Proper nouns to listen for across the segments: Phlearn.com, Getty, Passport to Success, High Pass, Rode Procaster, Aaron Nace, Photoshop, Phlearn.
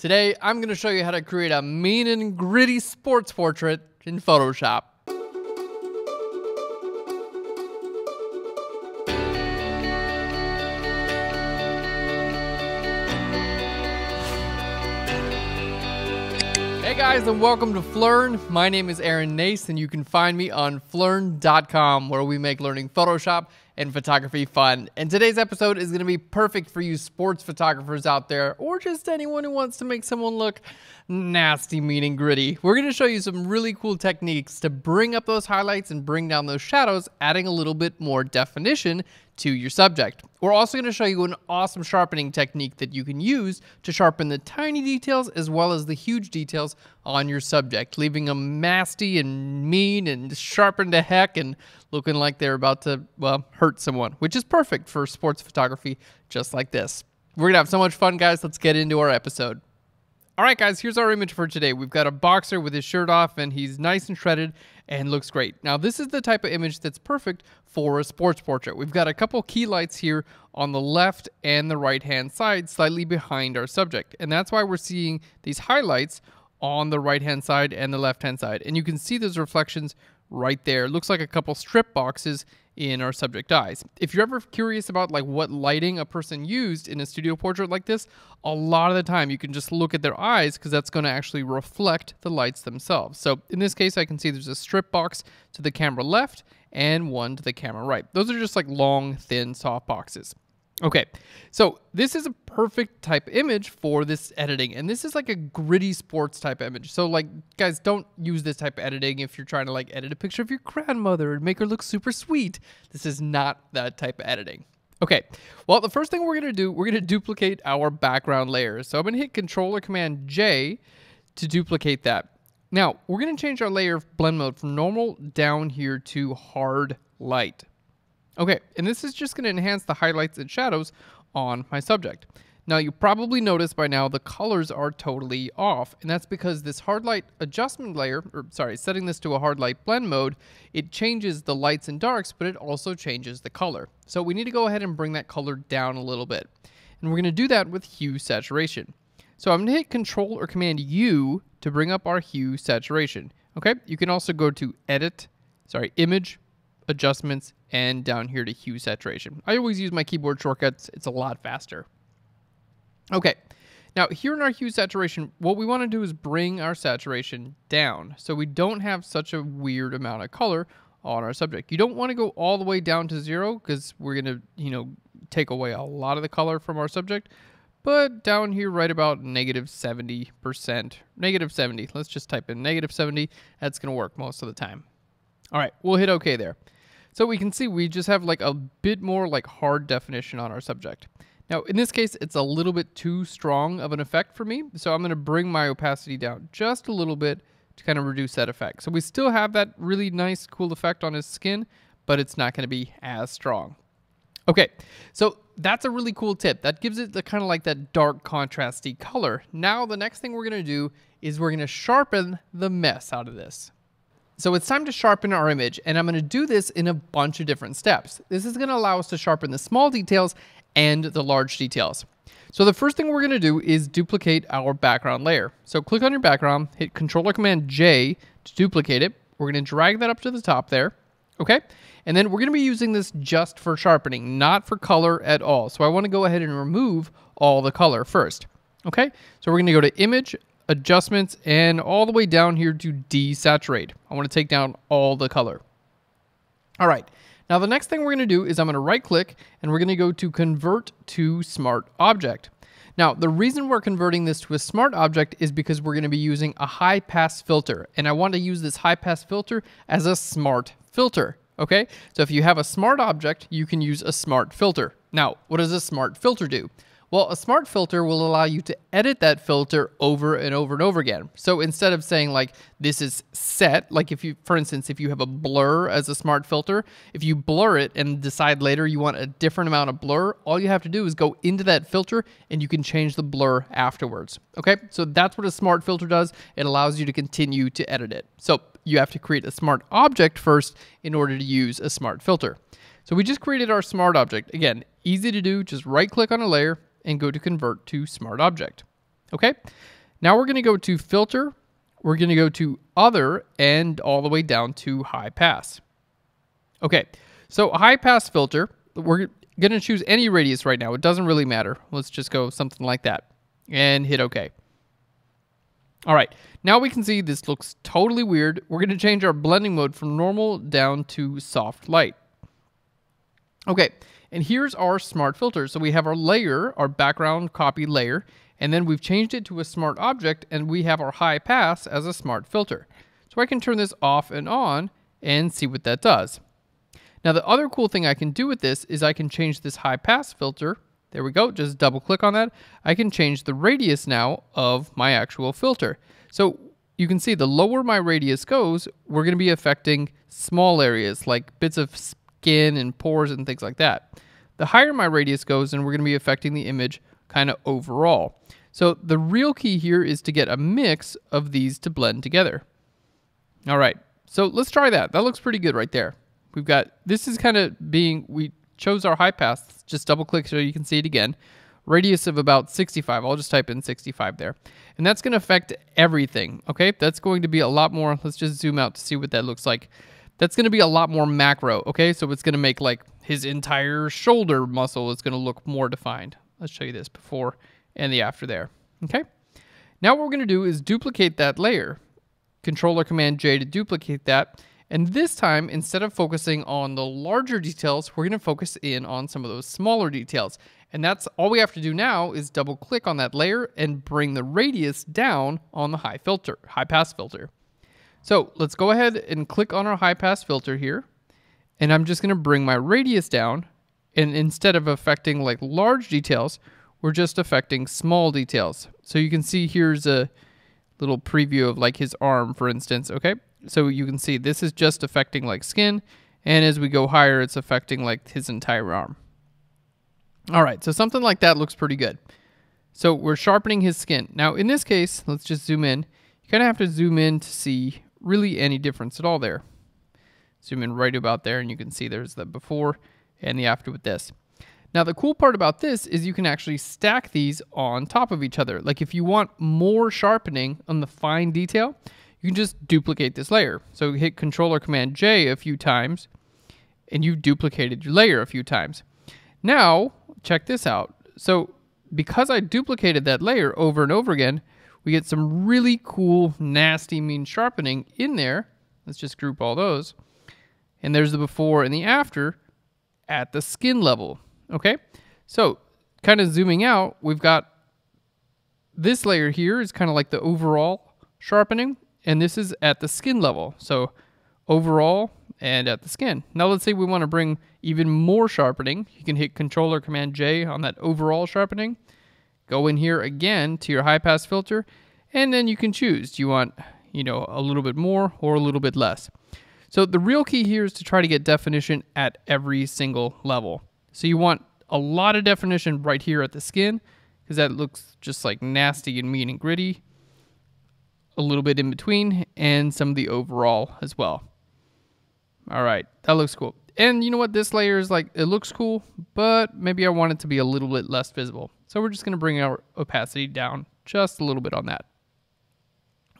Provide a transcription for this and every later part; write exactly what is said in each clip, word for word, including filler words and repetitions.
Today, I'm going to show you how to create a mean and gritty sports portrait in Photoshop. Hey guys, and welcome to Phlearn. My name is Aaron Nace, and you can find me on Phlearn dot com, where we make learning Photoshop and photography fun. And today's episode is gonna be perfect for you sports photographers out there, or just anyone who wants to make someone look nasty, mean, and gritty. We're gonna show you some really cool techniques to bring up those highlights and bring down those shadows, adding a little bit more definition to your subject. We're also gonna show you an awesome sharpening technique that you can use to sharpen the tiny details as well as the huge details on your subject, leaving them nasty and mean and sharpened to heck and looking like they're about to, well, hurt someone, which is perfect for sports photography just like this. We're gonna have so much fun, guys. Let's get into our episode. All right, guys, here's our image for today. We've got a boxer with his shirt off, and he's nice and shredded and looks great. Now, this is the type of image that's perfect for a sports portrait. We've got a couple key lights here on the left and the right hand side, slightly behind our subject, and that's why we're seeing these highlights on the right hand side and the left hand side, and you can see those reflections right there. It looks like a couple strip boxes in our subject eyes. If you're ever curious about like what lighting a person used in a studio portrait like this, a lot of the time you can just look at their eyes, because that's going to actually reflect the lights themselves. So in this case, I can see there's a strip box to the camera left and one to the camera right. Those are just like long, thin, soft boxes. Okay, so this is a perfect type image for this editing, and this is like a gritty sports type image. So like, guys, don't use this type of editing if you're trying to like edit a picture of your grandmother and make her look super sweet. This is not that type of editing. Okay, well, the first thing we're gonna do, we're gonna duplicate our background layers. So I'm gonna hit Control or Command J to duplicate that. Now, we're gonna change our layer blend mode from normal down here to hard light. Okay, and this is just gonna enhance the highlights and shadows on my subject. Now, you probably noticed by now the colors are totally off, and that's because this hard light adjustment layer, or sorry, setting this to a hard light blend mode, it changes the lights and darks, but it also changes the color. So we need to go ahead and bring that color down a little bit. And we're gonna do that with hue saturation. So I'm gonna hit Control or Command U to bring up our hue saturation. Okay, you can also go to Edit, sorry, Image, Adjustments, and down here to hue saturation. I always use my keyboard shortcuts. It's a lot faster. Okay, now here in our hue saturation, what we want to do is bring our saturation down so we don't have such a weird amount of color on our subject. You don't want to go all the way down to zero, because we're going to, you know, take away a lot of the color from our subject, but down here right about negative seventy percent, negative seventy. Let's just type in negative seventy. That's going to work most of the time. All right, we'll hit okay there. So we can see we just have like a bit more like hard definition on our subject. Now in this case, it's a little bit too strong of an effect for me. So I'm gonna bring my opacity down just a little bit to kind of reduce that effect. So we still have that really nice, cool effect on his skin, but it's not gonna be as strong. Okay, so that's a really cool tip. That gives it the kind of like that dark contrasty color. Now the next thing we're gonna do is we're gonna sharpen the mess out of this. So it's time to sharpen our image, and I'm gonna do this in a bunch of different steps. This is gonna allow us to sharpen the small details and the large details. So the first thing we're gonna do is duplicate our background layer. So click on your background, hit Control or Command J to duplicate it. We're gonna drag that up to the top there, okay? And then we're gonna be using this just for sharpening, not for color at all. So I wanna go ahead and remove all the color first, okay? So we're gonna go to Image, Adjustments, and all the way down here to desaturate. I want to take down all the color. All right, now the next thing we're going to do is I'm going to right click, and we're going to go to Convert to Smart Object. Now the reason we're converting this to a smart object is because we're going to be using a high pass filter, and I want to use this high pass filter as a smart filter. Okay, so if you have a smart object, you can use a smart filter. Now what does a smart filter do? Well, a smart filter will allow you to edit that filter over and over and over again. So instead of saying like, this is set, like if you, for instance, if you have a blur as a smart filter, if you blur it and decide later you want a different amount of blur, all you have to do is go into that filter and you can change the blur afterwards. Okay, so that's what a smart filter does. It allows you to continue to edit it. So you have to create a smart object first in order to use a smart filter. So we just created our smart object. Again, easy to do, just right click on a layer and go to Convert to Smart Object. Okay, now we're going to go to Filter, we're going to go to Other, and all the way down to High Pass. Okay, so High Pass filter, we're going to choose any radius right now. It doesn't really matter. Let's just go something like that and hit OK. All right, now we can see this looks totally weird. We're going to change our blending mode from normal down to soft light. Okay, and here's our smart filter. So we have our layer, our background copy layer, and then we've changed it to a smart object, and we have our high pass as a smart filter. So I can turn this off and on and see what that does. Now the other cool thing I can do with this is I can change this high pass filter. There we go, just double click on that. I can change the radius now of my actual filter. So you can see the lower my radius goes, we're going to be affecting small areas like bits of skin and pores and things like that. The higher my radius goes, and we're going to be affecting the image kind of overall. So the real key here is to get a mix of these to blend together. All right, so let's try that. That looks pretty good right there. We've got, this is kind of being, we chose our high pass, just double click so you can see it again. Radius of about sixty-five, I'll just type in sixty-five there. And that's gonna affect everything, okay? That's going to be a lot more, let's just zoom out to see what that looks like. That's gonna be a lot more macro, okay? So it's gonna make like his entire shoulder muscle is gonna look more defined. Let's show you this before and the after there, okay? Now what we're gonna do is duplicate that layer. Control or Command J to duplicate that. And this time, instead of focusing on the larger details, we're going to focus in on some of those smaller details. And that's all we have to do now is double click on that layer and bring the radius down on the high filter, high pass filter. So let's go ahead and click on our high pass filter here. And I'm just going to bring my radius down. And instead of affecting like large details, we're just affecting small details. So you can see here's a little preview of like his arm, for instance, okay? So you can see this is just affecting like skin, and as we go higher, it's affecting like his entire arm. All right, so something like that looks pretty good. So we're sharpening his skin. Now in this case, let's just zoom in. You kind of have to zoom in to see really any difference at all there. Zoom in right about there, and you can see there's the before and the after with this. Now the cool part about this is you can actually stack these on top of each other. Like if you want more sharpening on the fine detail, you can just duplicate this layer. So hit Control or Command J a few times, and you've duplicated your layer a few times. Now, check this out. So because I duplicated that layer over and over again, we get some really cool, nasty, mean sharpening in there. Let's just group all those. And there's the before and the after at the skin level, okay? So kind of zooming out, we've got this layer here is kind of like the overall sharpening, and this is at the skin level, so overall and at the skin. Now let's say we want to bring even more sharpening. You can hit Control or Command J on that overall sharpening. Go in here again to your high pass filter, and then you can choose. Do you want, you know, a little bit more or a little bit less? So the real key here is to try to get definition at every single level. So you want a lot of definition right here at the skin, because that looks just like nasty and mean and gritty. A little bit in between, and some of the overall as well. All right, that looks cool. And you know what, this layer is like, it looks cool, but maybe I want it to be a little bit less visible. So we're just gonna bring our opacity down just a little bit on that.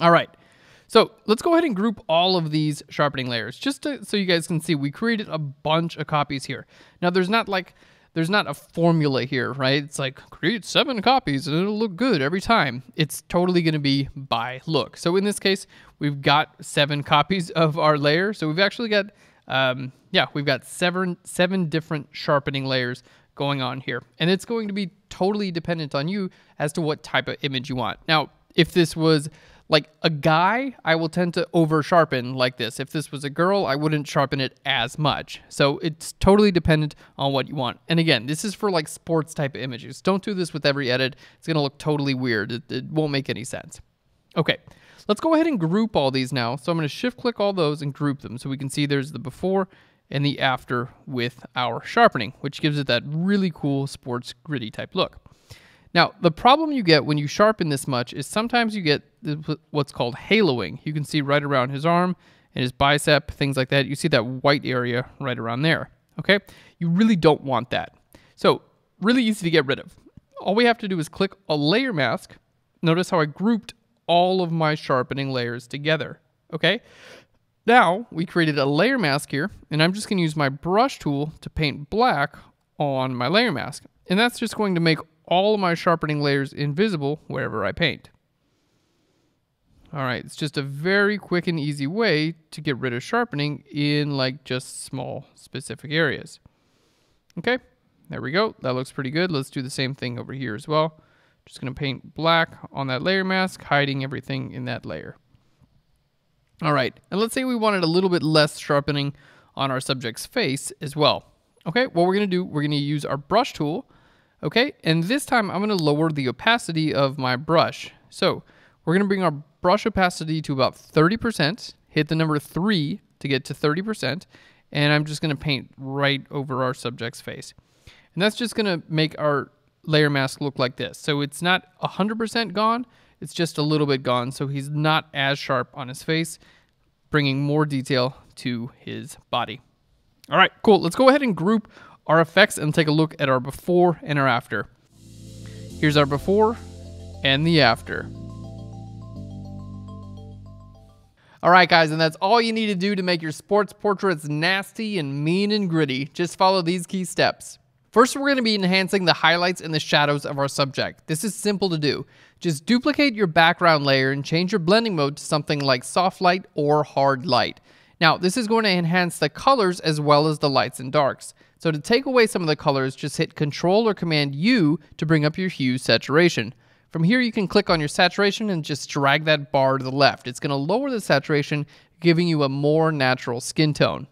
All right, so let's go ahead and group all of these sharpening layers, just to, so you guys can see, we created a bunch of copies here. Now there's not like, there's not a formula here, right? It's like create seven copies and it'll look good every time. It's totally going to be by look. So in this case, we've got seven copies of our layer. So we've actually got, um, yeah, we've got seven, seven different sharpening layers going on here. And it's going to be totally dependent on you as to what type of image you want. Now, if this was like a guy, I will tend to over sharpen like this. If this was a girl, I wouldn't sharpen it as much. So it's totally dependent on what you want. And again, this is for like sports type of images. Don't do this with every edit. It's gonna look totally weird. It, it won't make any sense. Okay, let's go ahead and group all these now. So I'm gonna shift click all those and group them. So we can see there's the before and the after with our sharpening, which gives it that really cool sports gritty type look. Now, the problem you get when you sharpen this much is sometimes you get what's called haloing. You can see right around his arm and his bicep, things like that. You see that white area right around there, okay? You really don't want that. So, really easy to get rid of. All we have to do is click a layer mask, Notice how I grouped all of my sharpening layers together, okay? Now, we created a layer mask here, and I'm just gonna use my brush tool to paint black on my layer mask. And that's just going to make all of my sharpening layers invisible wherever I paint. All right, it's just a very quick and easy way to get rid of sharpening in like just small specific areas. Okay, there we go. That looks pretty good. Let's do the same thing over here as well. Just gonna paint black on that layer mask, hiding everything in that layer. All right, and let's say we wanted a little bit less sharpening on our subject's face as well. Okay, what we're gonna do, we're gonna use our brush tool. Okay, and this time I'm gonna lower the opacity of my brush. So we're gonna bring our brush opacity to about thirty percent, hit the number three to get to thirty percent, and I'm just gonna paint right over our subject's face. And that's just gonna make our layer mask look like this. So it's not one hundred percent gone, it's just a little bit gone, so he's not as sharp on his face, bringing more detail to his body. All right, cool, let's go ahead and group our effects and take a look at our before and our after. Here's our before and the after. All right, guys, and that's all you need to do to make your sports portraits nasty and mean and gritty. Just follow these key steps. First, we're going to be enhancing the highlights and the shadows of our subject. This is simple to do. Just duplicate your background layer and change your blending mode to something like soft light or hard light. Now, this is going to enhance the colors as well as the lights and darks. So to take away some of the colors, just hit Control or Command U to bring up your hue saturation. From here, you can click on your saturation and just drag that bar to the left. It's going to lower the saturation, giving you a more natural skin tone.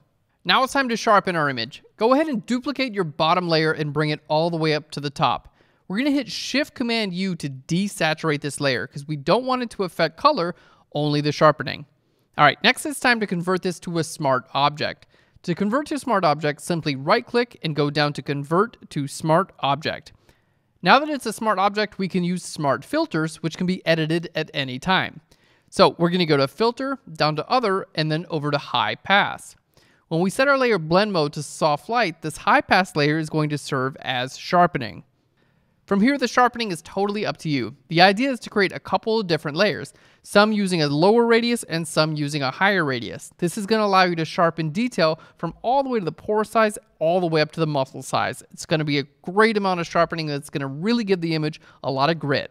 Now it's time to sharpen our image. Go ahead and duplicate your bottom layer and bring it all the way up to the top. We're going to hit Shift Command U to desaturate this layer because we don't want it to affect color, only the sharpening. All right, next it's time to convert this to a smart object. To convert to a smart object, simply right-click and go down to Convert to Smart Object. Now that it's a smart object, we can use smart filters, which can be edited at any time. So we're going to go to Filter, down to Other, and then over to High Pass. When we set our layer blend mode to soft light, this high pass layer is going to serve as sharpening. From here, the sharpening is totally up to you. The idea is to create a couple of different layers, some using a lower radius and some using a higher radius. This is going to allow you to sharpen detail from all the way to the pore size, all the way up to the muscle size. It's going to be a great amount of sharpening that's going to really give the image a lot of grit.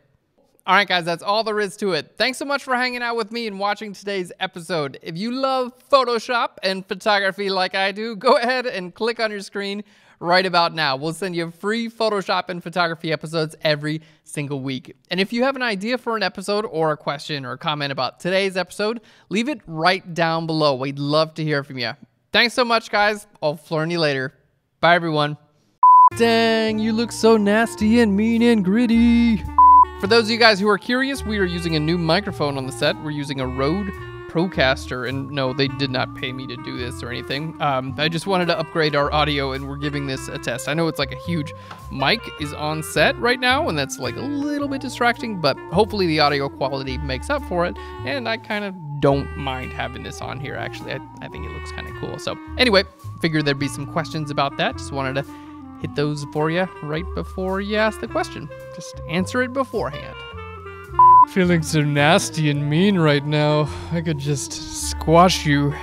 All right, guys, that's all there is to it. Thanks so much for hanging out with me and watching today's episode. If you love Photoshop and photography like I do, go ahead and click on your screen right about now. We'll send you free Photoshop and photography episodes every single week. And if you have an idea for an episode or a question or a comment about today's episode, leave it right down below. We'd love to hear from you. Thanks so much, guys. I'll Phlearn you later. Bye, everyone. Dang, you look so nasty and mean and gritty. For those of you guys who are curious, we are using a new microphone on the set. We're using a Rode Procaster, and no, they did not pay me to do this or anything. Um, I just wanted to upgrade our audio, and we're giving this a test. I know it's like a huge mic is on set right now, and that's like a little bit distracting, but hopefully the audio quality makes up for it, and I kind of don't mind having this on here, actually. I, I think it looks kind of cool. So anyway, figured there'd be some questions about that. Just wanted to hit those for you right before you ask the question. Just answer it beforehand. Feeling so nasty and mean right now, I could just squash you.